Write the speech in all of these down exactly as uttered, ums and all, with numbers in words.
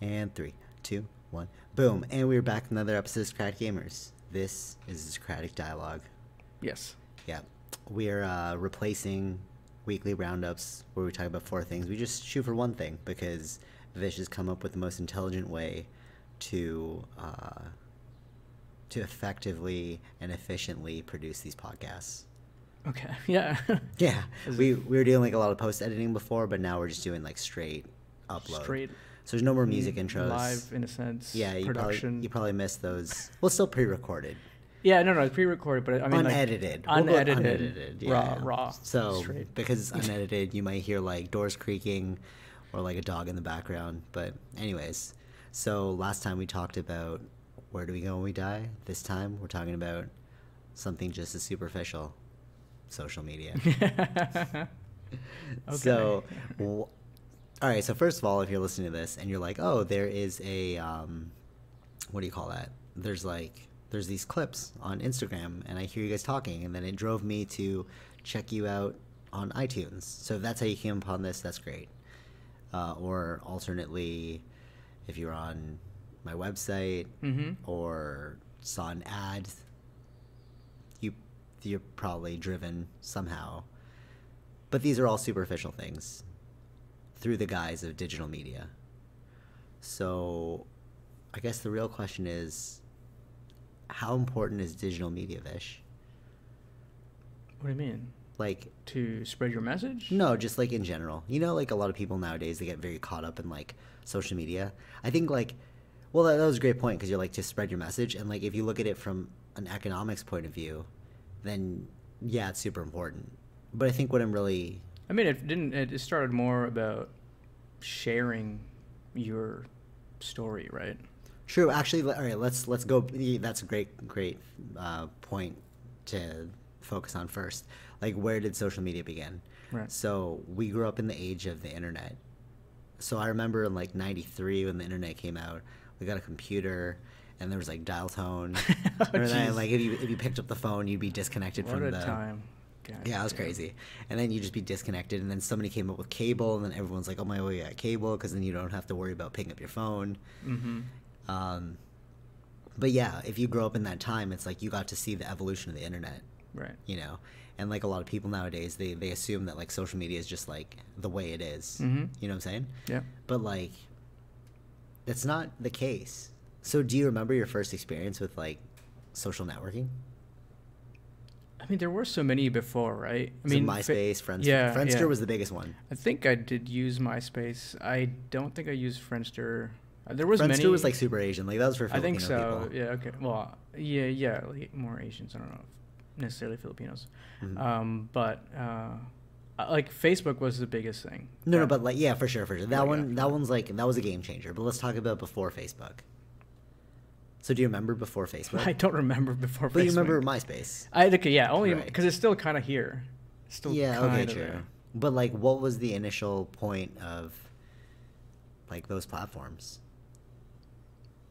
And three, two, one, boom. And we're back with another episode of Socratic Gamers. This is the Socratic Dialogue. Yes. Yeah. We're uh, replacing weekly roundups where we talk about four things. We just shoot for one thing because Vish has come up with the most intelligent way to uh, to effectively and efficiently produce these podcasts. Okay. Yeah. yeah. We, we were doing like a lot of post editing before, but now we're just doing like straight upload. Straight. So there's no more music intros. Live, in a sense. Yeah. You production. Probably, you probably missed those. Well, still pre-recorded. Yeah. No, no, it's pre-recorded, but I mean unedited. Like, unedited. We'll unedited. Yeah. Raw. Raw. So straight. Because it's unedited, you might hear like doors creaking or like a dog in the background. But anyways, so last time we talked about where do we go when we die. This time we're talking about something just as superficial. Social media. Okay. So, w all right. So first of all, if you're listening to this and you're like, oh, there is a, um, what do you call that? There's like, there's these clips on Instagram and I hear you guys talking and then it drove me to check you out on iTunes. So if that's how you came upon this, that's great. Uh, or alternately, if you're on my website mm-hmm. or saw an ad, you're probably driven somehow. But these are all superficial things through the guise of digital media. So I guess the real question is, how important is digital media, Vish? What do you mean? Like to spread your message? No, just like in general. You know, like a lot of people nowadays, they get very caught up in like social media. I think like, well, that, that was a great point because you're like to spread your message. And like, if you look at it from an economics point of view, then yeah, it's super important. But I think what I'm really, I mean, it didn't, it started more about sharing your story, right? True. Actually, all right, let's let's go. That's a great great uh, point to focus on first. Like, where did social media begin? Right. So we grew up in the age of the internet. So I remember in like ninety-three when the internet came out, we got a computer. And there was like dial tone. oh, then, like if you if you picked up the phone, you'd be disconnected what from a the time. God, yeah, it was damn. crazy. And then you'd just be disconnected. And then somebody came up with cable, and then everyone's like, "Oh my, we got cable," because then you don't have to worry about picking up your phone. Mm-hmm. Um, but yeah, if you grow up in that time, it's like you got to see the evolution of the internet, right? You know, and like a lot of people nowadays, they they assume that like social media is just like the way it is. Mm-hmm. You know what I'm saying? Yeah. But like, that's not the case. So do you remember your first experience with, like, social networking? I mean, there were so many before, right? I so mean, MySpace, Friendster. Yeah, Friendster yeah. was the biggest one. I think I did use MySpace. I don't think I used Friendster. There was Friendster many. Friendster was, like, super Asian. Like, that was for Filipino I think so. People. Yeah, okay. Well, yeah, yeah, like, more Asians. I don't know if necessarily Filipinos. Mm-hmm. um, but, uh, like, Facebook was the biggest thing. No, yeah. no, but, like, yeah, for sure, for sure. That, oh, one, yeah. that one's, like, that was a game changer. But let's talk about before Facebook. So do you remember before Facebook? I don't remember before but Facebook. But you remember MySpace. I okay, yeah, only because right. it's still kind of here. It's still yeah, kind okay, of true. There. But like, what was the initial point of like those platforms?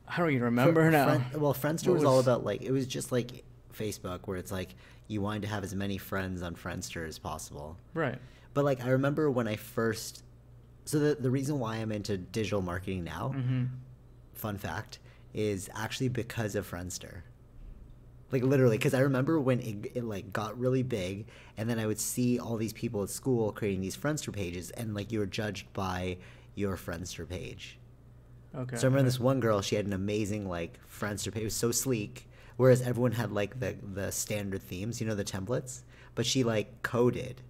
I don't even remember For, now. Friend, well, Friendster was, was all about like it was just like Facebook, where it's like you wanted to have as many friends on Friendster as possible. Right. But like, I remember when I first. So the the reason why I'm into digital marketing now, mm-hmm. fun fact. Is actually because of Friendster. Like literally, because I remember when it, it like got really big and then I would see all these people at school creating these Friendster pages and like you were judged by your Friendster page. Okay. So I remember okay. this one girl, she had an amazing like Friendster page, it was so sleek, whereas everyone had like the, the standard themes, you know, the templates, but she like coded.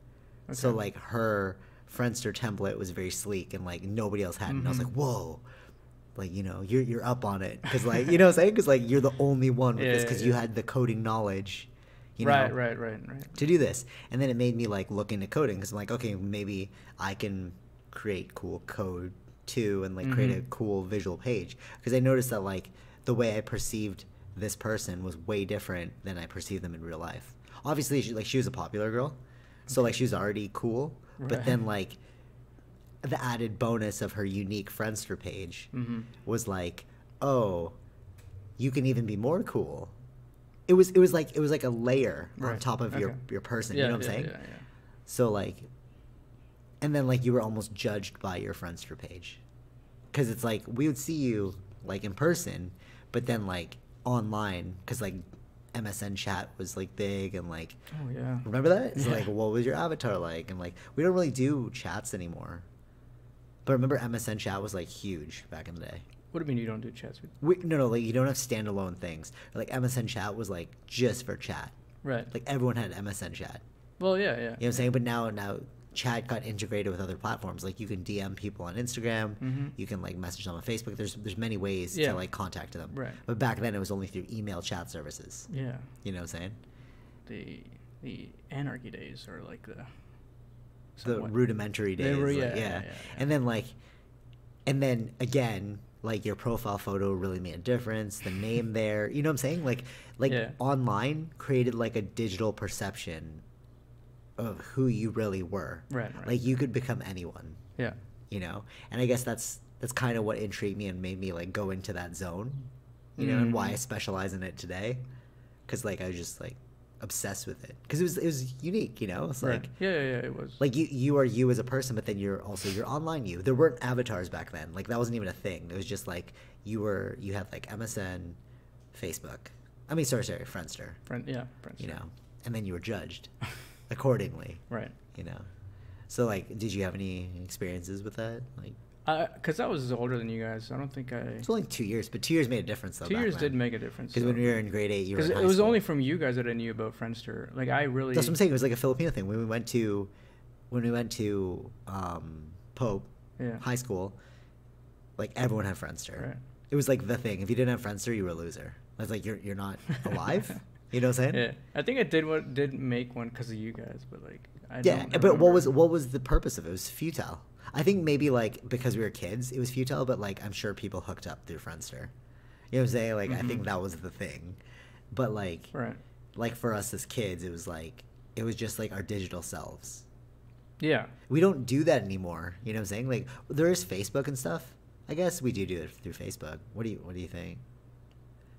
Okay. So like her Friendster template was very sleek and like nobody else had mm-hmm. it. And I was like, whoa. Like, you know, you're, you're up on it. Because, like, you know what I'm saying? Because, like, you're the only one with yeah, this because yeah, yeah. you had the coding knowledge, you right, know, right, right, right. to do this. And then it made me, like, look into coding because I'm like, okay, maybe I can create cool code, too, and, like, mm-hmm. create a cool visual page. Because I noticed that, like, the way I perceived this person was way different than I perceived them in real life. Obviously, she, like, she was a popular girl. So, okay. like, she was already cool. Right. But then, like... the added bonus of her unique Friendster page mm-hmm. was like, oh, you can even be more cool. It was it was like it was like a layer right. on top of okay. your your person. Yeah, you know what yeah, I'm saying? Yeah, yeah. So like, and then like you were almost judged by your Friendster page. because it's like we would see you like in person, but then like online, because like M S N Chat was like big, and like oh yeah, remember that? It's yeah. like, what was your avatar like? And like we don't really do chats anymore, but remember M S N Chat was like huge back in the day. What do you mean you don't do chats? We, no, no, like you don't have standalone things. Like M S N Chat was like just for chat. Right. Like everyone had M S N Chat. Well, yeah, yeah. You know what I'm saying? But now, now chat got integrated with other platforms. Like you can D M people on Instagram. Mm-hmm. You can like message them on Facebook. There's there's many ways yeah. to like contact them. Right. But back then it was only through email chat services. Yeah. You know what I'm saying? The the anarchy days are like the somewhat. the rudimentary days. They were, yeah, like, yeah. Yeah, yeah, yeah. And then like, and then again. Like your profile photo really made a difference. The name there, you know what I'm saying? Like, like yeah. online created like a digital perception of who you really were. Right, right. Like you could become anyone. Yeah. You know, and I guess that's that's kind of what intrigued me and made me like go into that zone. You know, mm-hmm. and why I specialize in it today, because like I was just like obsessed with it because it was it was unique. You know, it's right. like yeah, yeah, yeah, it was like you you are you as a person, but then you're also your online you. There weren't avatars back then. Like that wasn't even a thing. It was just like you were you had like M S N, Facebook. I mean, sorry, sorry, Friendster. Friend, yeah, Friendster. You know, and then you were judged accordingly. Right. You know, so like, did you have any experiences with that? Like, uh, because I was older than you guys, so I don't think I. It's only two years, but two years made a difference though. Two years did make a difference. Because so. when we were in grade eight, you were. Because it was school. Only from you guys that I knew about Friendster. Like I really. That's what I'm saying. It was like a Filipino thing. When we went to, when we went to um, Pope yeah. High School, like everyone had Friendster. Right. It was like the thing. If you didn't have Friendster, you were a loser. I was like, you're you're not alive. You know what I'm saying? Yeah. I think I did what did make one because of you guys, but like I. Yeah, don't but what was what was the purpose of it? It was futile. I think maybe like because we were kids, it was futile, but like I'm sure people hooked up through Friendster. You know what I'm saying? Like mm-hmm. I think that was the thing. But like, right. like for us as kids, it was like it was just like our digital selves. Yeah. We don't do that anymore. You know what I'm saying? Like there is Facebook and stuff. I guess we do do it through Facebook. What do you What do you think?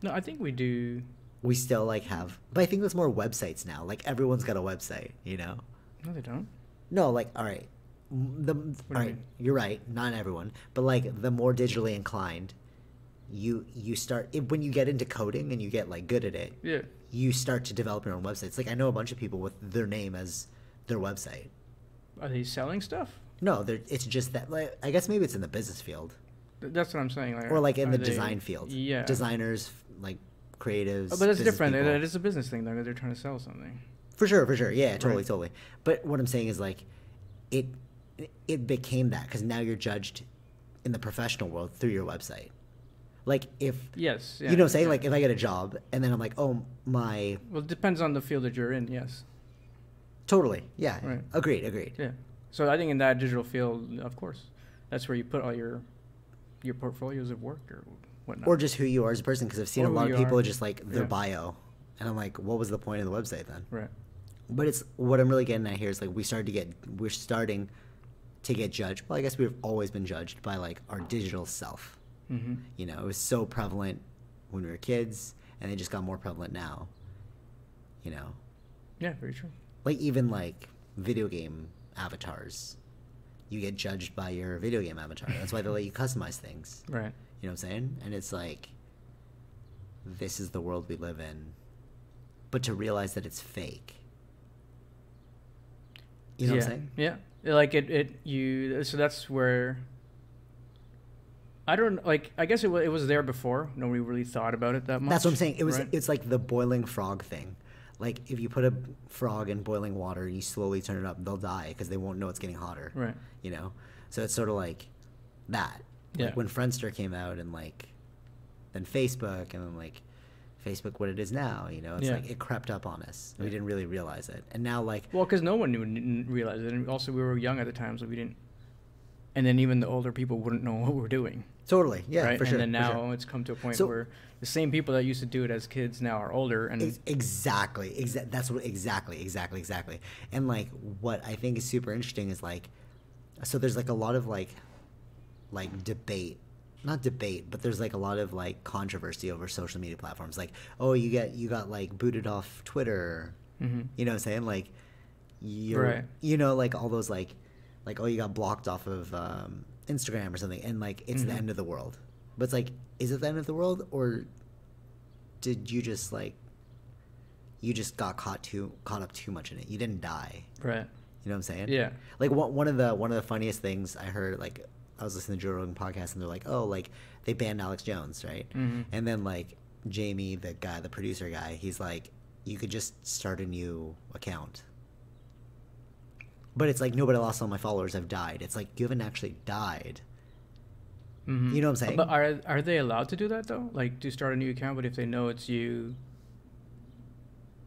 No, I think we do. We still like have, but I think there's more websites now. Like everyone's got a website. You know? No, they don't. No, like all right. The, all right, mean? You're right. Not everyone, but like the more digitally inclined, you you start it, when you get into coding and you get like good at it. Yeah. You start to develop your own websites. Like I know a bunch of people with their name as their website. Are they selling stuff? No, they're. It's just that. Like I guess maybe it's in the business field. That's what I'm saying. Like, or like in the they, design field. Yeah. Designers, like creatives. Oh, but that's different. It is a business thing though. They're trying to sell something. For sure. For sure. Yeah. Totally. Right. Totally. But what I'm saying is like, it. It became that because now you're judged in the professional world through your website. Like if yes, yeah, you know, what I'm saying yeah. like if I get a job and then I'm like, oh my. Well, it depends on the field that you're in. Yes. Totally. Yeah. Right. Agreed. Agreed. Yeah. So I think in that digital field, of course, that's where you put all your your portfolios of work or whatnot, or just who you are as a person. Because I've seen or a lot of people are. just like their yeah. bio, and I'm like, what was the point of the website then? Right. But it's what I'm really getting at here is like we started to get we're starting. to get judged. Well, I guess we've always been judged by like our digital self. Mm-hmm. You know, it was so prevalent when we were kids and it just got more prevalent now, you know? Yeah, very true. Like even like video game avatars, you get judged by your video game avatar. That's why they let you customize things. Right. You know what I'm saying? And it's like, this is the world we live in, but to realize that it's fake. You know yeah. what I'm saying? Yeah. Like it, it, you, so that's where, I don't, like, I guess it, w it was there before. Nobody really thought about it that much. That's what I'm saying. It was, right? It's like the boiling frog thing. Like if you put a frog in boiling water and you slowly turn it up, they'll die because they won't know it's getting hotter. Right. You know? So it's sort of like that. Yeah. Like when Friendster came out and like, then Facebook and then like Facebook what it is now, you know, it's yeah. like it crept up on us. We yeah. didn't really realize it. And now like... Well, because no one knew didn't realize it. And also we were young at the time, so we didn't... And then even the older people wouldn't know what we're doing. Totally, yeah, right? for sure. And then now sure. it's come to a point so, where the same people that used to do it as kids now are older. And ex Exactly. Exa that's what... Exactly, exactly, exactly. And like what I think is super interesting is like... So there's like a lot of like... Like debate. Not debate, but there's like a lot of like controversy over social media platforms. Like, oh, you get you got like booted off Twitter. Mm-hmm. You know what I'm saying? Like, you're, right. you know, like all those like, like oh, you got blocked off of um, Instagram or something, and like it's mm-hmm. the end of the world. But it's like, is it the end of the world, or did you just like you just got caught too caught up too much in it? You didn't die, right? You know what I'm saying? Yeah. Like one of the one of the funniest things I heard, like I was listening to Joe Rogan podcast, and they're like, oh, like they banned Alex Jones, right? Mm-hmm. And then like Jamie, the guy, the producer guy, he's like, you could just start a new account. But it's like, no, but I lost all my followers. I've died. It's like, you haven't actually died. Mm-hmm. You know what I'm saying? But are are they allowed to do that though? Like, to start a new account, but if they know it's you,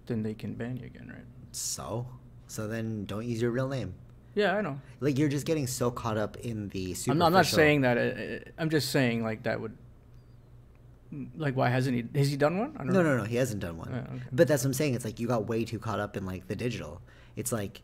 then they can ban you again, right? So, so then don't use your real name. Yeah, I know. Like, you're just getting so caught up in the superficial. I'm not, I'm not saying that. I'm just saying like that would. Like, why hasn't he? Has he done one? I don't no, know. no, no. He hasn't done one. Oh, okay. But that's what I'm saying. It's like you got way too caught up in like the digital. It's like.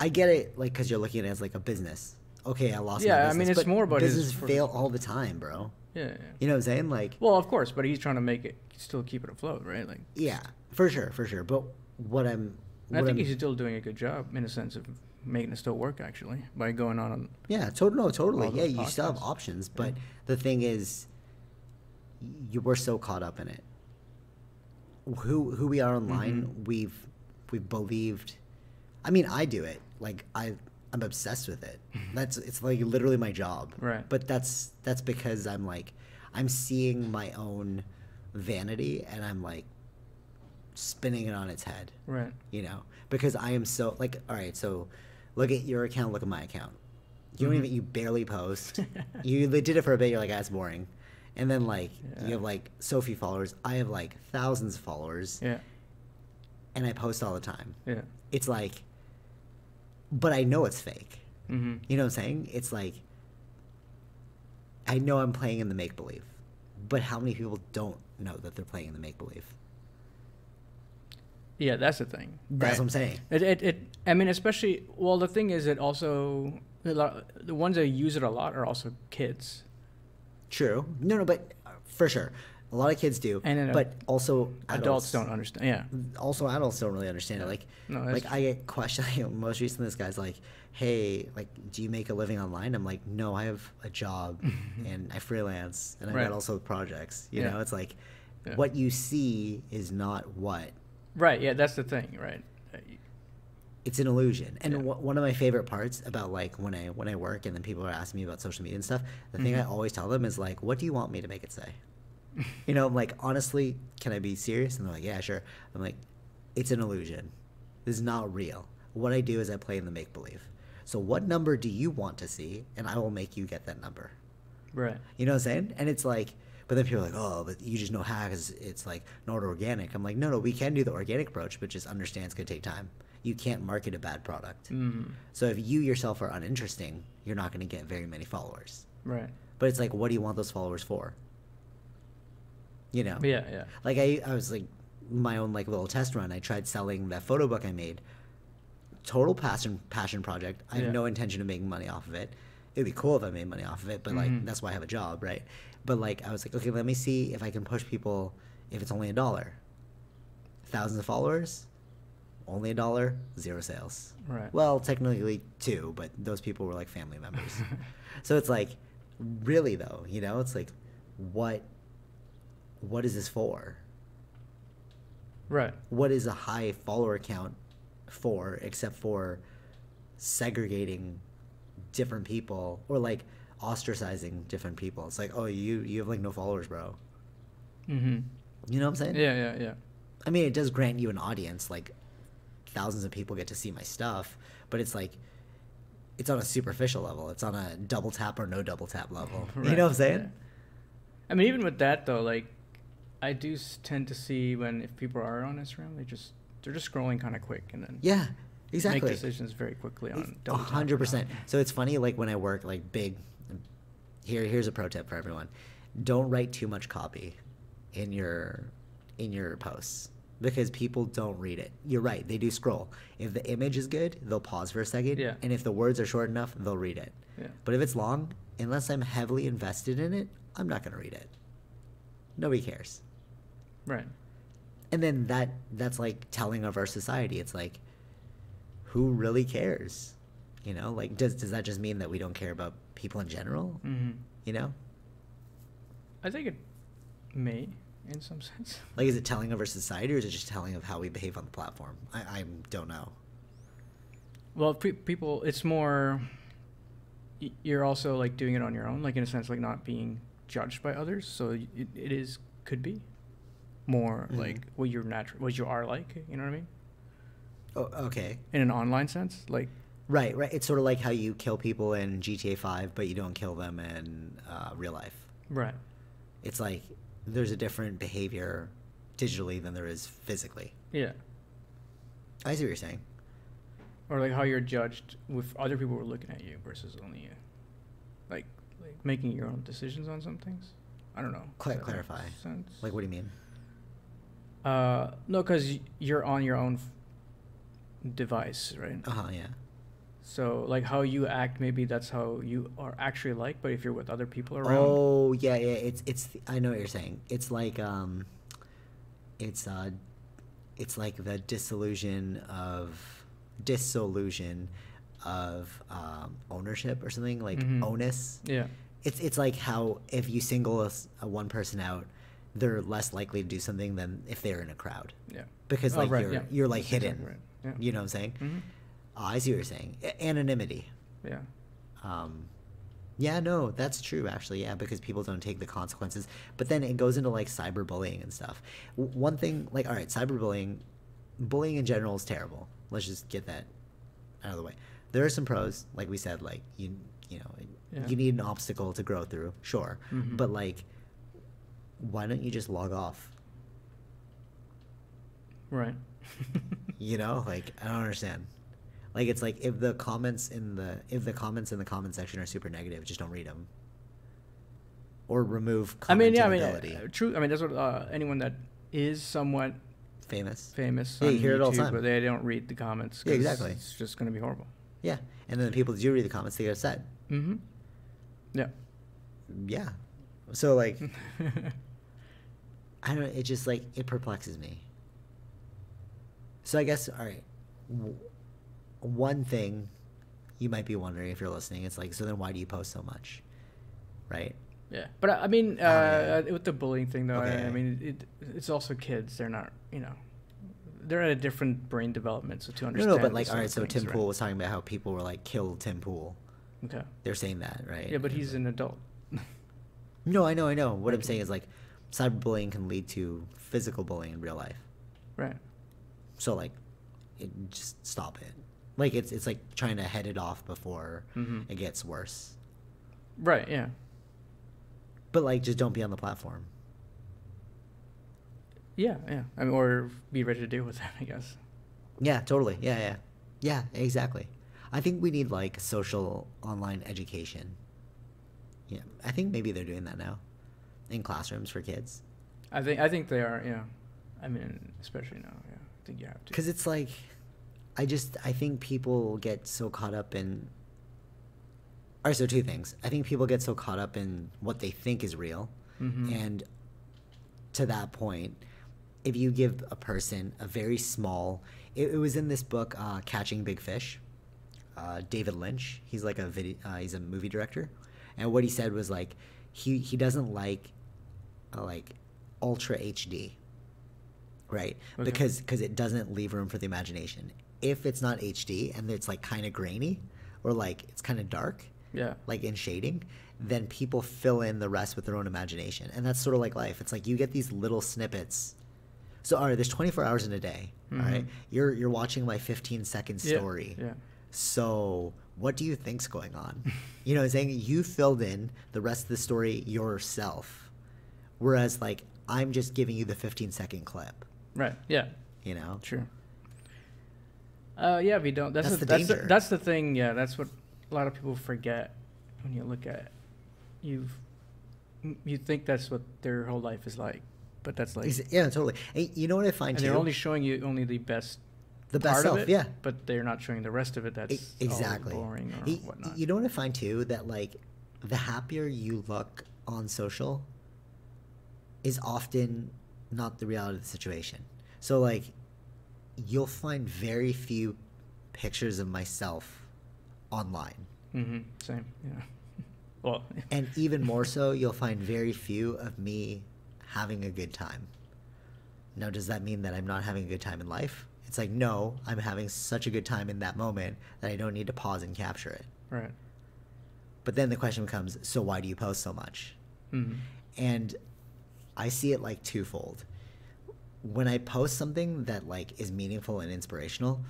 I get it, like, because you're looking at it as, like, a business. Okay, I lost yeah, my business. Yeah, I mean, it's but more about businesses for... fail all the time, bro. Yeah, yeah. You know what I'm saying? Like... Well, of course, but he's trying to make it, still keep it afloat, right? Like... Yeah, for sure, for sure. But what I'm... What I think I'm, he's still doing a good job, in a sense, of making it still work, actually, by going on... on yeah, to no, totally. Yeah, you podcasts. still have options, but yeah. the thing is, you were so caught up in it. Who who we are online, mm-hmm. we've we've believed... I mean, I do it. Like I, I'm obsessed with it. That's it's like literally my job. Right. But that's that's because I'm like, I'm seeing my own vanity and I'm like, spinning it on its head. Right. You know, because I am so like, all right, so look at your account, look at my account. You mm-hmm. don't even you barely post. You they did it for a bit. You're like, that's boring, and then like yeah. you have like so few followers. I have like thousands of followers. Yeah. And I post all the time. Yeah. It's like. But I know it's fake. Mm-hmm. You know what I'm saying? It's like, I know I'm playing in the make-believe, but how many people don't know that they're playing in the make-believe? Yeah, that's the thing. That's right? What I'm saying. It, it, it, I mean, especially, well, the thing is it also, the ones that use it a lot are also kids. True. No, no, but for sure. A lot of kids do, and but a, also adults, adults don't understand. Yeah, also adults don't really understand it. Like, no, like true. I get questioned. Like, most recently, this guy's like, "Hey, like, do you make a living online?" I'm like, "No, I have a job, and I freelance, and I right. got also projects." You yeah. know, it's like, yeah. what you see is not what. Right. Yeah, that's the thing. Right. It's an illusion, and yeah. w one of my favorite parts about like when I when I work, and then people are asking me about social media and stuff. The mm-hmm. thing I always tell them is like, "What do you want me to make it say?" You know, I'm like, honestly, can I be serious? And they're like, yeah, sure. I'm like, it's an illusion. This is not real. What I do is I play in the make-believe. So what number do you want to see? And I will make you get that number. Right. You know what I'm saying? And it's like, but then people are like, oh, but you just know how because it's like not organic. I'm like, no, no, we can do the organic approach, but just understand it's going to take time. You can't market a bad product. Mm. So if you yourself are uninteresting, you're not going to get very many followers. Right. But it's like, what do you want those followers for? You know, yeah, yeah. Like I, I was like, my own like little test run. I tried selling that photo book I made. Total passion, passion project. I yeah. have no intention of making money off of it. It'd be cool if I made money off of it, but mm-hmm. like that's why I have a job, right? But like I was like, okay, let me see if I can push people. If it's only a dollar, thousands of followers, only a dollar, zero sales. Right. Well, technically two, but those people were like family members. So it's like, really though, you know, it's like, what. What is this for? Right. What is a high follower count for, except for segregating different people or like ostracizing different people? It's like, oh, you you have like no followers, bro. Mm-hmm. You know what I'm saying? Yeah, yeah, yeah. I mean, it does grant you an audience. Like, thousands of people get to see my stuff, but it's like, it's on a superficial level. It's on a double tap or no double tap level. Right. You know what I'm saying? Yeah. I mean, even with that though, like. I do tend to see when if people are on Instagram, they just they're just scrolling kind of quick and then yeah, exactly make decisions very quickly on a hundred percent. So it's funny, like when I work, like big. Here, here's a pro tip for everyone: don't write too much copy in your in your posts because people don't read it. You're right; they do scroll. If the image is good, they'll pause for a second, yeah. and if the words are short enough, they'll read it. Yeah. But if it's long, unless I'm heavily invested in it, I'm not gonna read it. Nobody cares. Right. And then that that's like telling of our society. It's like, who really cares? You know, like, does, does that just mean that we don't care about people in general. Mm-hmm. You know? I think it may, in some sense. Like, is it telling of our society, or is it just telling of how we behave on the platform? I, I don't know. Well, pe people, it's more, you're also, like, doing it on your own, like, in a sense, like, not being judged by others. So it, it is, could be more, mm-hmm. like, what you're natural, what you are like, you know what I mean? Oh, okay. In an online sense, like. Right, right. It's sort of like how you kill people in G T A five, but you don't kill them in uh, real life. Right. It's like there's a different behavior digitally than there is physically. Yeah. I see what you're saying. Or like how you're judged with other people who are looking at you versus only you. Like, like making your own decisions on some things. I don't know. Cla clarify. Like, what do you mean? Uh, no, because you're on your own device, right? Uh-huh, yeah. So, like, how you act, maybe that's how you are actually like, but if you're with other people around... Oh, yeah, yeah, it's, it's, I know what you're saying. It's like, um, it's, uh, it's like the disillusion of, disillusion of, um, ownership or something, like, mm-hmm. onus. Yeah. It's, it's like how if you single a, a one person out, they're less likely to do something than if they're in a crowd. Yeah. Because, like, oh, right, you're, yeah. you're, like, that's hidden. Exactly right. Yeah. You know what I'm saying? Mm-hmm. Oh, I see what you're saying. Anonymity. Yeah. Um, yeah, no, that's true, actually. Yeah, because people don't take the consequences. But then it goes into, like, cyberbullying and stuff. W one thing, like, all right, cyberbullying, bullying in general is terrible. Let's just get that out of the way. There are some pros, like we said, like, you, you know, yeah. you need an obstacle to grow through, sure. Mm-hmm. But, like, why don't you just log off? Right. You know, like, I don't understand. Like, it's like if the comments in the if the comments in the comment section are super negative, just don't read them. Or remove comment I mean, yeah, I mean, uh, true. I mean, that's what uh, anyone that is somewhat famous, famous. Yeah, on you hear YouTube, it all the time, but they don't read the comments. Yeah, exactly. It's just going to be horrible. Yeah, and then the people that do read the comments, they get upset. Mm-hmm. Yeah. Yeah. So like, I don't know. It just like it perplexes me. So I guess all right. One thing you might be wondering if you're listening, it's like, so then why do you post so much, right? Yeah, but I mean, uh, uh, with the bullying thing, though, okay. I, I mean, it, it's also kids. They're not, you know, they're at a different brain development, so to understand. No, no, but like, all right, so Tim Pool was talking about how people were like, kill Tim Pool. Okay. They're saying that, right? Yeah, but he's an adult. No, I know, I know. What I'm saying is like, cyberbullying can lead to physical bullying in real life. Right. So like, it, just stop it. Like, it's it's like trying to head it off before mm-hmm. it gets worse. Right, yeah. But, like, just don't be on the platform. Yeah, yeah. I mean, or be ready to deal with that, I guess. Yeah, totally. Yeah, yeah. Yeah, exactly. I think we need, like, social online education. Yeah. I think maybe they're doing that now in classrooms for kids. I think, I think they are, yeah. I mean, especially now, yeah. I think you have to. Because it's like... I just, I think people get so caught up in, all right, so two things. I think people get so caught up in what they think is real. Mm-hmm. And to that point, if you give a person a very small, it, it was in this book, uh, Catching Big Fish, uh, David Lynch. He's like a video, uh, he's a movie director. And what he said was like, he, he doesn't like, uh, like ultra H D, right? Okay. Because, because it doesn't leave room for the imagination. If it's not H D and it's like kind of grainy or like it's kind of dark, yeah, like in shading, then people fill in the rest with their own imagination. And that's sort of like life. It's like you get these little snippets. So, all right, there's twenty-four hours in a day. Mm-hmm. All right. You're, you're watching my fifteen second story. Yeah. Yeah. So what do you think's going on? You know what I'm saying? You filled in the rest of the story yourself. Whereas like, I'm just giving you the fifteen second clip. Right. Yeah. You know? Sure. Uh, yeah, if you don't, that's, that's, a, the that's, danger. A, that's the thing. Yeah, that's what a lot of people forget when you look at you. You think that's what their whole life is like, but that's like yeah, totally. And you know what I find? And too? They're only showing you only the best, the best part self, of it, yeah. But they're not showing the rest of it. That's it, exactly all boring or you, whatnot. You know what I find too? That like the happier you look on social is often not the reality of the situation. So like. You'll find very few pictures of myself online. Mm-hmm. Same, yeah. Well, and even more so, you'll find very few of me having a good time. Now, does that mean that I'm not having a good time in life? It's like, no, I'm having such a good time in that moment that I don't need to pause and capture it. Right. But then the question becomes, so why do you post so much? Mm-hmm. And I see it like twofold. When I post something that like is meaningful and inspirational,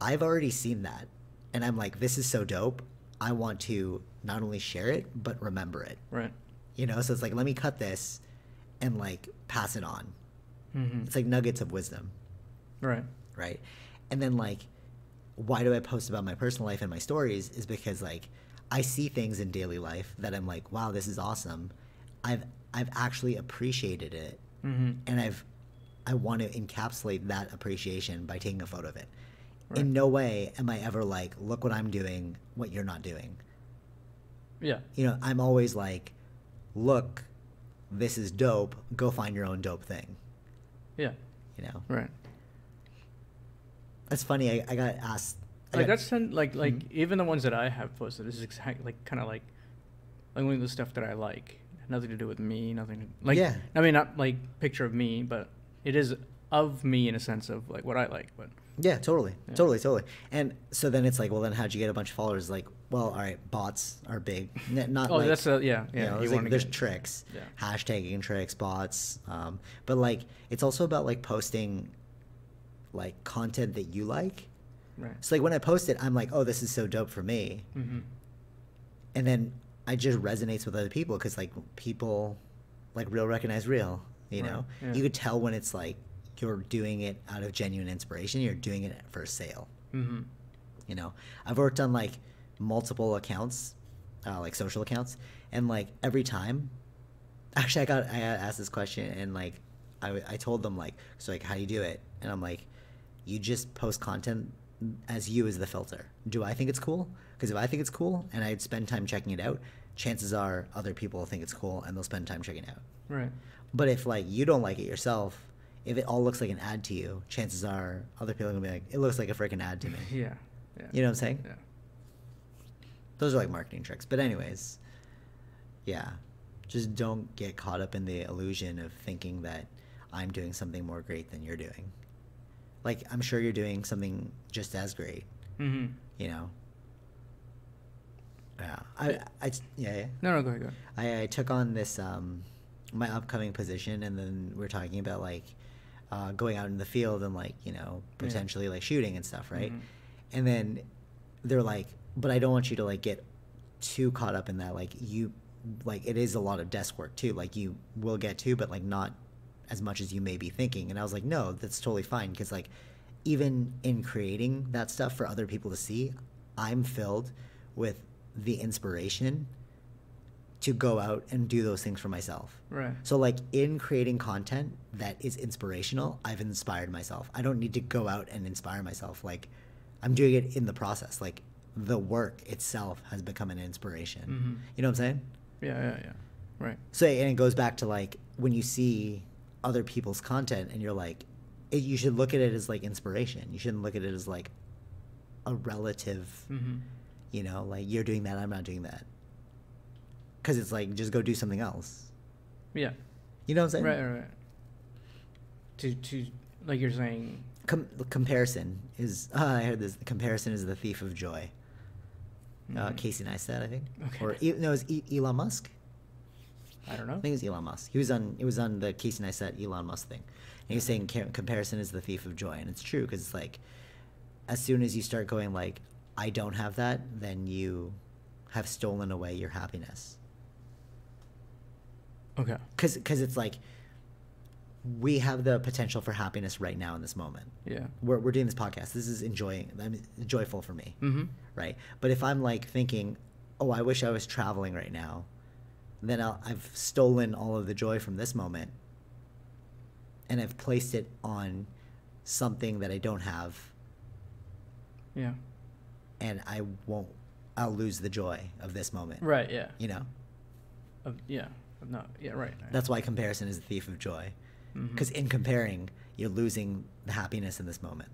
I've already seen that. And I'm like, this is so dope. I want to not only share it, but remember it. Right. You know, so it's like, let me cut this and like pass it on. Mm-hmm. It's like nuggets of wisdom. Right. Right. And then like, why do I post about my personal life and my stories is because like I see things in daily life that I'm like, wow, this is awesome. I've, I've actually appreciated it. Mm-hmm. And I've, I want to encapsulate that appreciation by taking a photo of it. Right. In no way am I ever like, look what I'm doing, what you're not doing. Yeah. You know, I'm always like, look, this is dope. Go find your own dope thing. Yeah. You know? Right. That's funny. I, I got asked. I like got, that's ten, like like mm-hmm. even the ones that I have posted. This is exactly like kind of like only the stuff that I like. Nothing to do with me. Nothing. To, like yeah. I mean, not like picture of me, but it is of me in a sense of like what I like. But yeah, totally, yeah. totally, totally. And so then it's like, well, then how'd you get a bunch of followers? Like, well, all right, bots are big. Not oh, like, that's a, yeah, yeah. You know, you like, there's get, tricks, yeah. hashtagging tricks, bots. Um, but like, it's also about like posting like content that you like. Right. So like when I post it, I'm like, oh, this is so dope for me. Mm-hmm. And then it just resonates with other people because like people like real recognize real. You know, right. yeah. you could tell when it's like you're doing it out of genuine inspiration. You're doing it for sale. Mm-hmm. You know, I've worked on like multiple accounts, uh, like social accounts, and like every time, actually, I got I got asked this question, and like I I told them like, so like how do you do it? And I'm like, you just post content as you as the filter. Do I think it's cool? Because if I think it's cool, and I'd spend time checking it out, chances are other people will think it's cool, and they'll spend time checking it out. Right. But if like you don't like it yourself, if it all looks like an ad to you, chances are other people are gonna be like, it looks like a freaking ad to me. Yeah, yeah. You know what I'm saying? Yeah. Those are like marketing tricks. But anyways, yeah. Just don't get caught up in the illusion of thinking that I'm doing something more great than you're doing. Like I'm sure you're doing something just as great. Mm-hmm. You know. Yeah. I, I yeah, yeah. No, no, go ahead, go ahead. I, I took on this um my upcoming position, and then we're talking about like uh, going out in the field and like, you know, potentially yeah. like shooting and stuff, right? Mm-hmm. And then they're like, but I don't want you to like get too caught up in that. Like you, like it is a lot of desk work too. Like you will get to, but like not as much as you may be thinking. And I was like, no, that's totally fine. Because like even in creating that stuff for other people to see, I'm filled with the inspiration to go out and do those things for myself. Right. So like in creating content that is inspirational, I've inspired myself. I don't need to go out and inspire myself. Like I'm doing it in the process. Like the work itself has become an inspiration. Mm-hmm. You know what I'm saying? Yeah, yeah, yeah. Right. So and it goes back to like when you see other people's content and you're like, it, you should look at it as like inspiration. You shouldn't look at it as like a relative, mm-hmm. you know, like you're doing that, I'm not doing that. Because it's like, just go do something else. Yeah. You know what I'm saying? Right, right, right. To, to like you're saying... Com comparison is... Uh, I heard this. Comparison is the thief of joy. Mm-hmm. uh, Casey Neistat, I think. Okay. Or, e no, it was e Elon Musk. I don't know. I think it was Elon Musk. He was on, it was on the Casey Neistat, Elon Musk thing. And he was saying comparison is the thief of joy. And it's true, because it's like, as soon as you start going like, I don't have that, then you have stolen away your happiness. Okay. Because because it's like we have the potential for happiness right now in this moment. Yeah. We're we're doing this podcast. This is enjoying. I'm joyful for me. Mm-hmm. Right. But if I'm like thinking, oh, I wish I was traveling right now, then I'll, I've stolen all of the joy from this moment, and I've placed it on something that I don't have. Yeah. And I won't. I'll lose the joy of this moment. Right. Yeah. You know. Of, yeah. No, yeah, right. That's why comparison is the thief of joy. Because mm-hmm. in comparing, you're losing the happiness in this moment.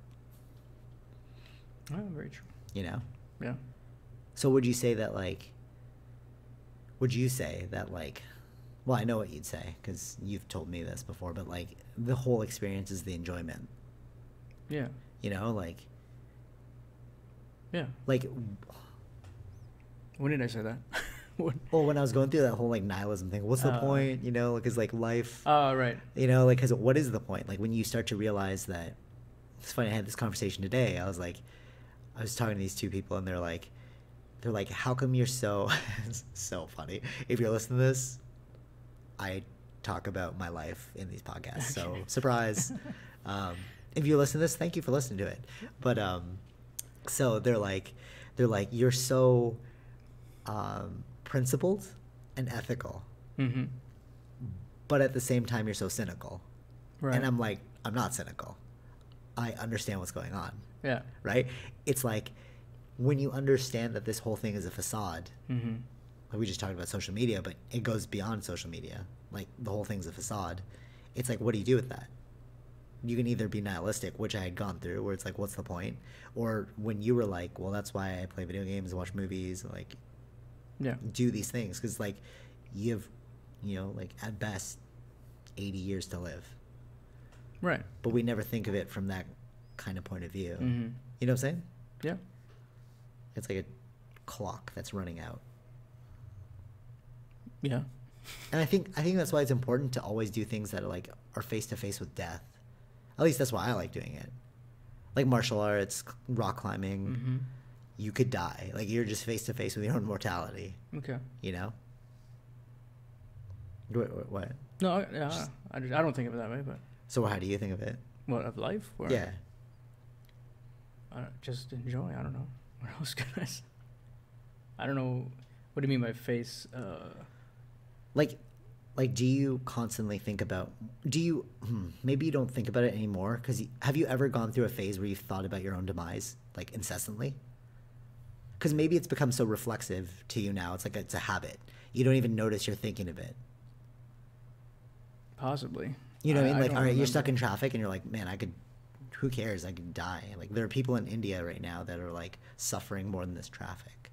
Oh, very true. You know? Yeah. So would you say that, like, would you say that, like, well, I know what you'd say because you've told me this before, but like the whole experience is the enjoyment. Yeah. You know, like. Yeah. Like. When did I say that? when? Well, when I was going through that whole like nihilism thing, what's the uh, point? You know, because like life. Oh, uh, right. You know, like, because what is the point? Like when you start to realize that. It's funny. I had this conversation today. I was like, I was talking to these two people, and they're like, they're like, how come you're so, so funny? If you're listening to this. I talk about my life in these podcasts, so surprise. Um, if you listen to this, thank you for listening to it. But um, so they're like, they're like, you're so um, principled and ethical, mm-hmm. but at the same time, you're so cynical. Right. And I'm like, I'm not cynical. I understand what's going on. Yeah. Right. It's like when you understand that this whole thing is a facade. Mm-hmm. We just talked about social media, but it goes beyond social media. Like, the whole thing's a facade. It's like, what do you do with that? You can either be nihilistic, which I had gone through, where it's like, what's the point? Or when you were like, well, that's why I play video games and watch movies and, like, yeah. do these things. Because, like, you have, you know, like, at best, eighty years to live. Right. But we never think of it from that kind of point of view. Mm-hmm. You know what I'm saying? Yeah. It's like a clock that's running out. Yeah. And I think I think that's why it's important to always do things that are like are face to face with death. At least that's why I like doing it. Like martial arts, rock climbing. Mm-hmm. You could die. Like you're just face to face with your own mortality. Okay. You know? What? what, what? No, I, yeah, just, I, I don't think of it that way, but. So how do you think of it? What, of life? Or yeah. I don't, just enjoy. I don't know. What else could I say? I don't know. What do you mean by face? Uh, Like, like, do you constantly think about, do you, hmm, maybe you don't think about it anymore, because have you ever gone through a phase where you've thought about your own demise, like, incessantly? Because maybe it's become so reflexive to you now, it's like, it's a habit. You don't even notice you're thinking of it. Possibly. You know what I, I mean? Like, I all right, remember. You're stuck in traffic, and you're like, man, I could, who cares, I could die. Like, there are people in India right now that are, like, suffering more than this traffic.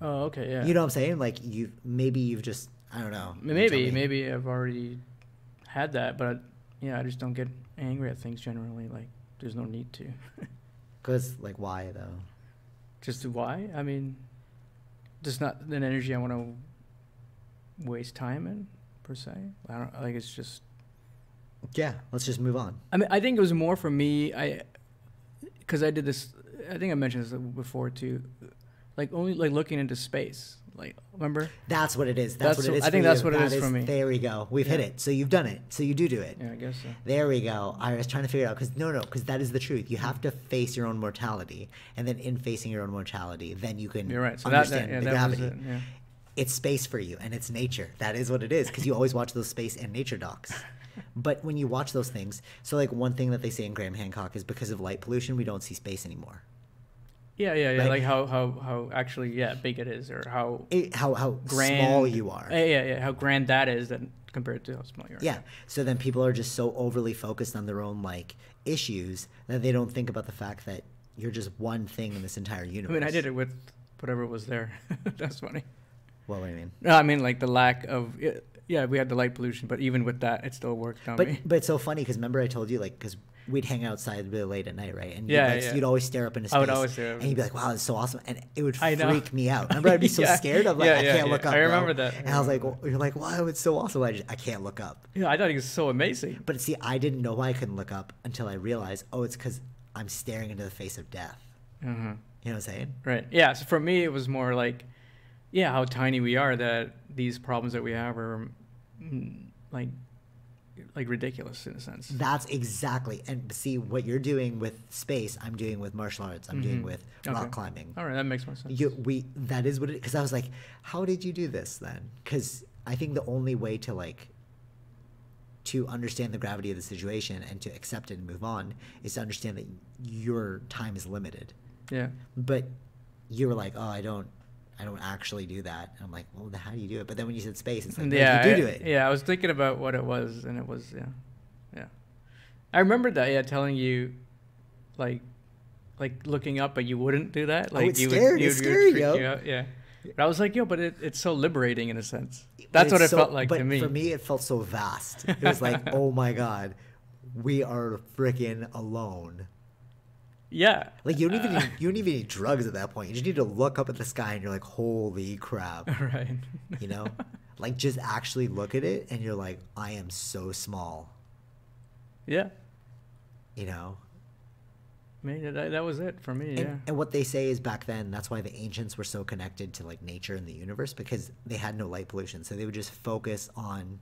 Oh, okay, yeah. You know what I'm saying? Like, you maybe you've just... I don't know. Maybe, maybe I've already had that, but I, yeah, I just don't get angry at things generally. Like, there's no need to. Because, like, why though? Just why? I mean, just not an energy I want to waste time in, per se. I don't like. It's just. Yeah, let's just move on. I mean, I think it was more for me. I, because I did this. I think I mentioned this before too. Like only like looking into space. Like, remember? That's what it is. That's, that's what it is. I think that's what it is for me. There we go. We've hit it. So you've done it. So you do do it. Yeah, I guess so. There we go. I was trying to figure it out because no, no, because that is the truth. You have to face your own mortality, and then in facing your own mortality, then you can understand the gravity. It's space for you, and it's nature. That is what it is because you always watch those space and nature docs. But when you watch those things, so like one thing that they say in Graham Hancock is because of light pollution, we don't see space anymore. Yeah, yeah, yeah. Like, like how, how, how actually, yeah, big it is, or how it, how how grand, small you are. Yeah, yeah, yeah. How grand that is, that compared to how small you are. Yeah. So then people are just so overly focused on their own like issues that they don't think about the fact that you're just one thing in this entire universe. I mean, I did it with whatever was there. That's funny. Well, what do you mean? No, I mean like the lack of. Yeah, we had the light pollution, but even with that, it still worked on but, me. But it's so funny because remember I told you like because. We'd hang outside really late at night, right? And yeah, you'd, like, yeah. you'd always stare up into space. I would always stare up. And you'd be like, wow, it's so awesome. And it would freak me out. Remember, I'd be so yeah. scared. I'm like, yeah, I can't yeah, look yeah. up. I remember bro. that. And I was like, well, you're like, wow, it's so awesome. I, just, I can't look up. Yeah, I thought it was so amazing. But see, I didn't know why I couldn't look up until I realized, oh, it's because I'm staring into the face of death. Mm-hmm. You know what I'm saying? Right. Yeah. So for me, it was more like, yeah, how tiny we are that these problems that we have are like, like ridiculous in a sense. That's exactly. And see what you're doing with space, I'm doing with martial arts, I'm mm-hmm. doing with rock okay. climbing. All right, that makes more sense. You, we that is what it. Because I was like, how did you do this then? Because I think the only way to like to understand the gravity of the situation and to accept it and move on is to understand that your time is limited. Yeah. But you were like, oh, I don't. I don't actually do that. And I'm like, well, how do you do it? But then when you said space, it's like, yeah, you do do it. Yeah, I was thinking about what it was, and it was, yeah, yeah. I remember that, yeah, telling you, like, like looking up, but you wouldn't do that. Like, oh, it's you scary. Would, you it's would, scary, would yo. You out. Yeah. But I was like, yo, but it, it's so liberating in a sense. That's what it so, felt like but to me. For me, it felt so vast. It was like, oh my God, we are freaking alone. Yeah. Like you don't even uh, need, you don't even need drugs at that point. You just need to look up at the sky and you're like, holy crap. Right. You know? Like just actually look at it and you're like, I am so small. Yeah. You know? I mean, that, that was it for me, and, yeah. And what they say is back then, that's why the ancients were so connected to like nature and the universe, because they had no light pollution. So they would just focus on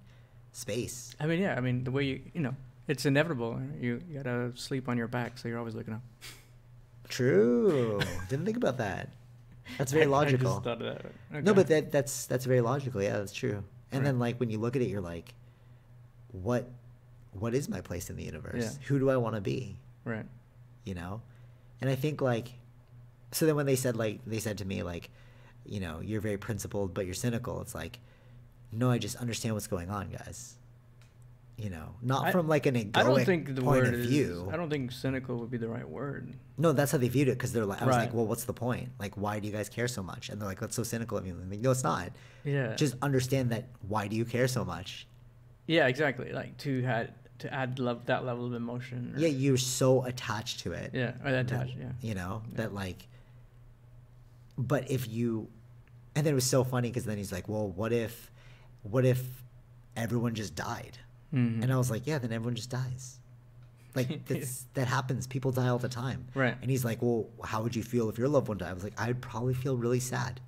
space. I mean, yeah. I mean, the way you, you know, it's inevitable. You, you gotta sleep on your back, so you're always looking up. True. Didn't think about that. That's very logical. I just thought of that. Okay. No, but that that's that's very logical. Yeah, that's true. And right. then like when you look at it, you're like, what, what is my place in the universe? Yeah. Who do I want to be? Right. You know, and I think like, so then when they said like they said to me like, you know, you're very principled but you're cynical. It's like, no, I just understand what's going on, guys. You know, not I, from like an egoic I don't think the point word of view. Is, I don't think cynical would be the right word. No, that's how they viewed it, because they're like, I was right. like, well, what's the point? Like, why do you guys care so much? And they're like, that's so cynical of you. And I'm like, no, it's not. Yeah. Just understand that. Why do you care so much? Yeah, exactly. Like to have to add love that level of emotion. Or, yeah, you're so attached to it. Yeah, or attached. That, yeah. You know yeah. that like. But if you, and then it was so funny because then he's like, well, what if, what if, everyone just died? Mm-hmm. And I was like, yeah, then everyone just dies. Like, that's, that happens. People die all the time. Right. And he's like, well, how would you feel if your loved one died? I was like, I'd probably feel really sad.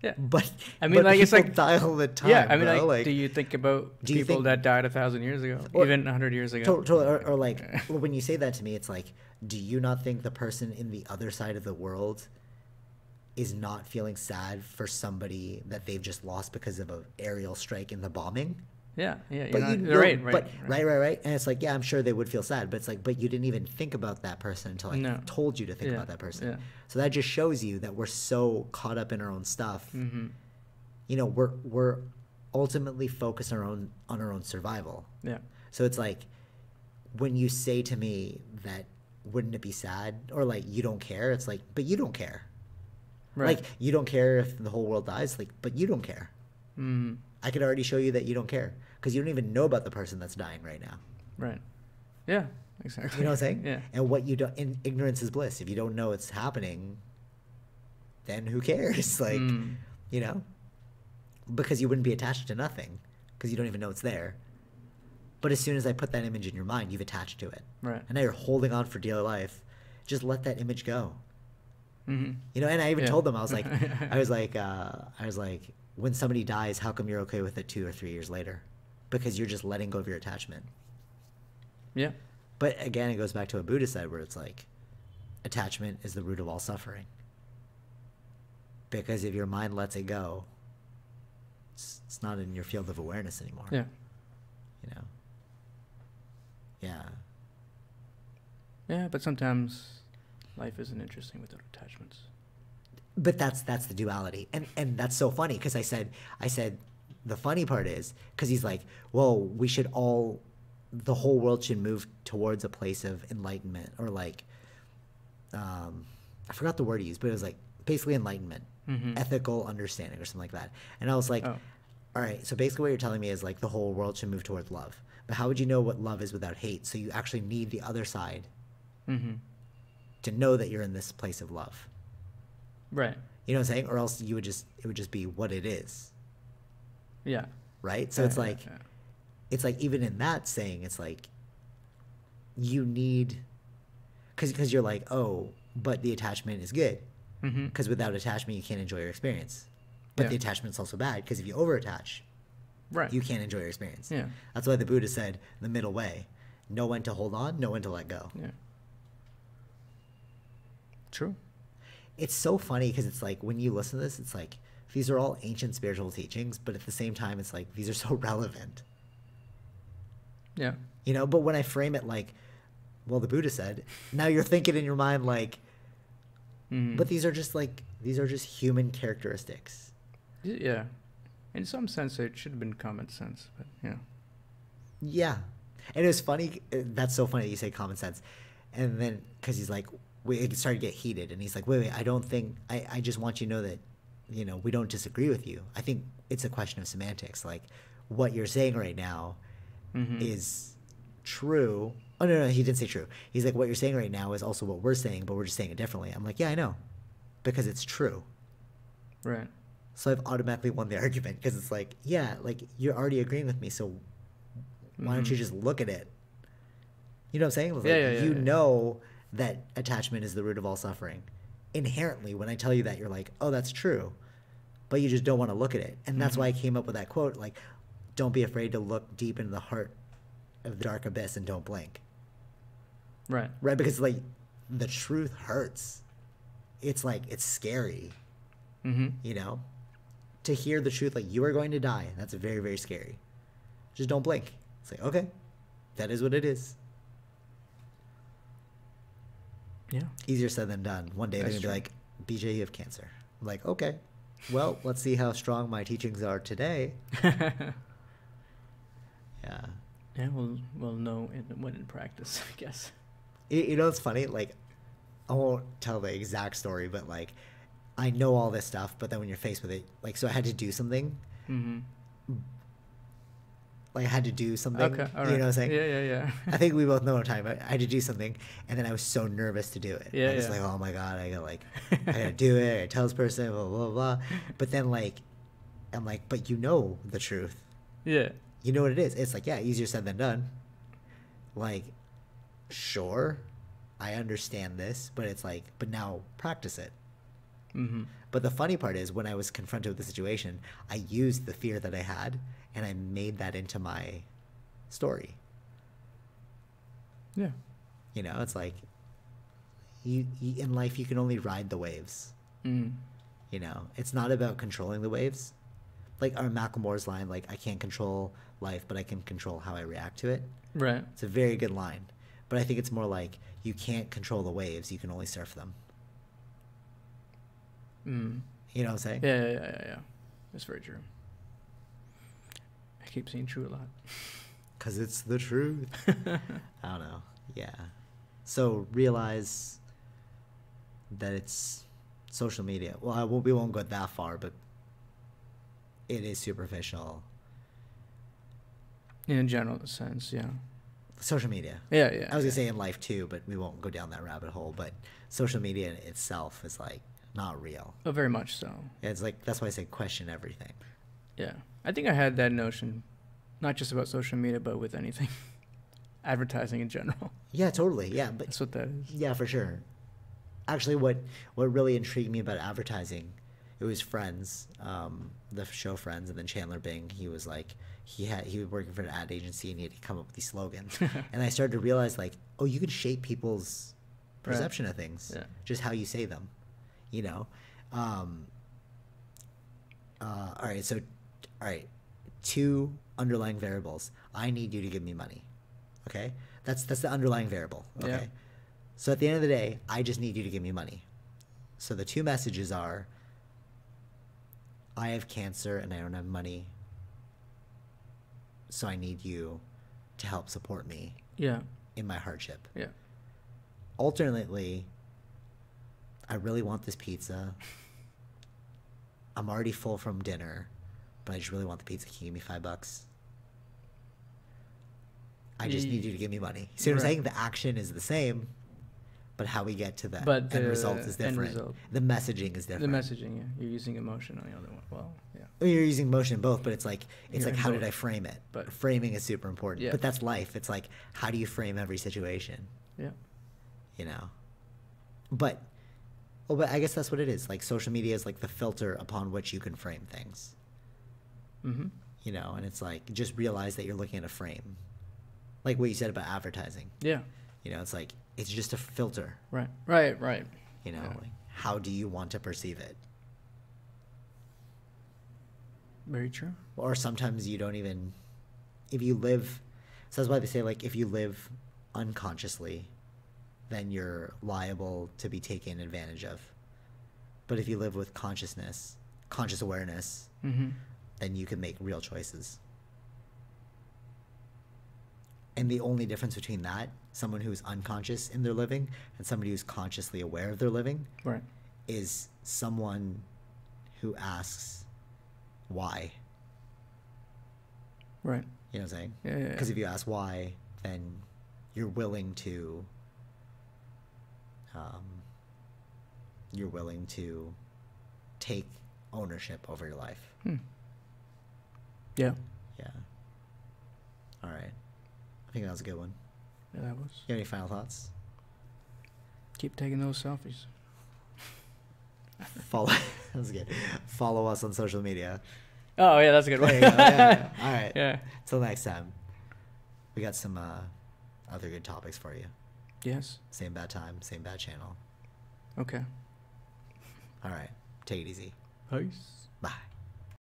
Yeah. But I mean, but like, it's like, die all the time. Yeah. I mean, like, like, do you think about do people think, that died a thousand years ago, or, even a hundred years ago? Totally. Or, or like, well, when you say that to me, it's like, do you not think the person in the other side of the world is not feeling sad for somebody that they've just lost because of an aerial strike in the bombing? Yeah, yeah, you're but not, you know, right, right, but, right, right, right, right. And it's like, yeah, I'm sure they would feel sad, but it's like, but you didn't even think about that person until I no. told you to think yeah, about that person. Yeah. So that just shows you that we're so caught up in our own stuff. Mm-hmm. You know, we're we're ultimately focused on our own on our own survival. Yeah. So it's like when you say to me that wouldn't it be sad, or like you don't care, it's like, but you don't care. Right. Like you don't care if the whole world dies, like, but you don't care. Mm-hmm. I could already show you that you don't care because you don't even know about the person that's dying right now. Right. Yeah, exactly. You know what I'm saying? Yeah. And what you don't, in, ignorance is bliss. If you don't know it's happening, then who cares? Like, mm. you know, because you wouldn't be attached to nothing because you don't even know it's there. But as soon as I put that image in your mind, you've attached to it. Right. And now you're holding on for dear life. Just let that image go. Mm-hmm. You know, and I even yeah. told them, I was like, I was like, uh, I was like, when somebody dies, how come you're okay with it two or three years later? Because you're just letting go of your attachment. Yeah. But again, it goes back to a Buddhist side where it's like, attachment is the root of all suffering. Because if your mind lets it go, it's, it's not in your field of awareness anymore. Yeah. You know? Yeah. Yeah, but sometimes life isn't interesting without attachments. But that's that's the duality, and and that's so funny because I said I said the funny part is because he's like, well, we should all, the whole world should move towards a place of enlightenment, or like, um, I forgot the word he used, but it was like basically enlightenment, mm-hmm. ethical understanding or something like that. And I was like, oh. all right, so basically what you're telling me is like the whole world should move towards love, but how would you know what love is without hate? So you actually need the other side mm-hmm. to know that you're in this place of love. Right. You know what I'm saying? Or else you would just, it would just be what it is. Yeah. Right? So yeah, it's like, yeah, yeah. it's like even in that saying, it's like you need, because because you're like, oh, but the attachment is good. Because mm-hmm. without attachment, you can't enjoy your experience. But yeah. the attachment's also bad because if you overattach, right. you can't enjoy your experience. Yeah. That's why the Buddha said the middle way, know when to hold on, know when to let go. Yeah. True. It's so funny because it's like when you listen to this, it's like these are all ancient spiritual teachings, but at the same time, it's like these are so relevant. Yeah. You know, but when I frame it like, well, the Buddha said, now you're thinking in your mind like, mm. but these are just like, these are just human characteristics. Yeah. In some sense, it should have been common sense, but yeah. Yeah. And it was funny. That's so funny that you say common sense. And then because he's like, it started to get heated, and he's like, wait, wait, I don't think, I, I just want you to know that you know, we don't disagree with you. I think it's a question of semantics. Like, what you're saying right now mm-hmm. is true. Oh, no, no, he didn't say true. He's like, what you're saying right now is also what we're saying, but we're just saying it differently. I'm like, yeah, I know, because it's true. Right. So I've automatically won the argument, because it's like, yeah, like, you're already agreeing with me, so why don't you just look at it? You know what I'm saying? Like, yeah, yeah, yeah, you yeah. know that attachment is the root of all suffering. Inherently, when I tell you that, you're like, oh, that's true. But you just don't want to look at it. And that's mm-hmm. why I came up with that quote, like, don't be afraid to look deep into the heart of the dark abyss and don't blink. Right. Right, because, like, the truth hurts. It's, like, it's scary, mm-hmm. you know? To hear the truth, like, you are going to die, that's very, very scary. Just don't blink. It's like, okay, that is what it is. Yeah. Easier said than done. One day that's they're going to be like, B J, you have cancer. I'm like, okay, well, let's see how strong my teachings are today. yeah. Yeah, we'll, we'll know in, when in practice, I guess. You, you know, it's funny. Like, I won't tell the exact story, but, like, I know all this stuff, but then when you're faced with it, like, so I had to do something. Mm-hmm. Like, I had to do something. Okay, all right. You know what I'm saying? Yeah, yeah, yeah. I think we both know what I'm talking about. I had to do something, and then I was so nervous to do it. Yeah, I was yeah. like, oh, my God, I got, like, I got to do it. I gotta tell this person, blah, blah, blah. But then, like, I'm like, but you know the truth. Yeah. You know what it is. It's like, yeah, easier said than done. Like, sure, I understand this, but it's like, but now practice it. Mm-hmm. But the funny part is, when I was confronted with the situation, I used the fear that I had, and I made that into my story. Yeah. You know, it's like, you, you in life, you can only ride the waves. Mm. You know, it's not about controlling the waves. Like, our Macklemore's line, like, I can't control life, but I can control how I react to it. Right. It's a very good line. But I think it's more like, you can't control the waves, you can only surf them. Mm. You know what I'm saying? Yeah, yeah, yeah, yeah. That's very true. I keep saying true a lot. Because it's the truth. I don't know. Yeah. So realize that it's social media. Well, I won't, we won't go that far, but it is superficial. In a general sense, yeah. Social media. Yeah, yeah. I was yeah. going to say in life too, but we won't go down that rabbit hole. But social media in itself is like not real. Oh, very much so. Yeah, it's like, that's why I say question everything. Yeah. I think I had that notion, not just about social media, but with anything, advertising in general. Yeah, totally. Yeah, but that's what that is. Yeah, for sure. Actually, what what really intrigued me about advertising, it was Friends, um, the show Friends, and then Chandler Bing. He was like, he had he was working for an ad agency, and he had to come up with these slogans. And I started to realize, like, oh, you can shape people's perception right. of things, yeah. just how you say them, you know. Um, uh, all right, so. All right, two underlying variables. I need you to give me money, okay? That's that's the underlying variable, okay? Yeah. So at the end of the day, I just need you to give me money. So the two messages are, I have cancer and I don't have money, so I need you to help support me yeah. in my hardship. Yeah. Alternately, I really want this pizza. I'm already full from dinner, but I just really want the pizza. Can you give me five bucks? I just need you to give me money. See what right. I'm saying? The action is the same, but how we get to that but the end result is different. Result. The messaging is different. The messaging, yeah. You're using emotion on the other one. Well, yeah. I mean, you're using emotion in both, but it's like, it's you're like, how both. did I frame it? But framing is super important. Yeah. But that's life. It's like, how do you frame every situation? Yeah. You know? But, well, but I guess that's what it is. Like, social media is like the filter upon which you can frame things. Mm-hmm. You know, and it's like, just realize that you're looking at a frame, like what you said about advertising. Yeah. You know, it's like, it's just a filter. Right. Right. Right. You know, yeah. like, how do you want to perceive it? Very true. Or sometimes you don't even, if you live, so that's why they say, like, if you live unconsciously, then you're liable to be taken advantage of. But if you live with consciousness, conscious awareness, mm-hmm. then you can make real choices. And the only difference between that, someone who's unconscious in their living and somebody who's consciously aware of their living, right. is someone who asks why. Right. You know what I'm saying? Yeah, yeah. Because yeah. if you ask why, then you're willing to, um, you're willing to take ownership over your life. Hmm. Yeah. Yeah. All right. I think that was a good one. Yeah, that was. You have any final thoughts? Keep taking those selfies. Follow. That was good. Follow us on social media. Oh yeah, that's a good one. Yeah, yeah, yeah. All right. Yeah. Till next time. We got some uh, other good topics for you. Yes. Same bad time, same bad channel. Okay. All right. Take it easy. Peace. Bye.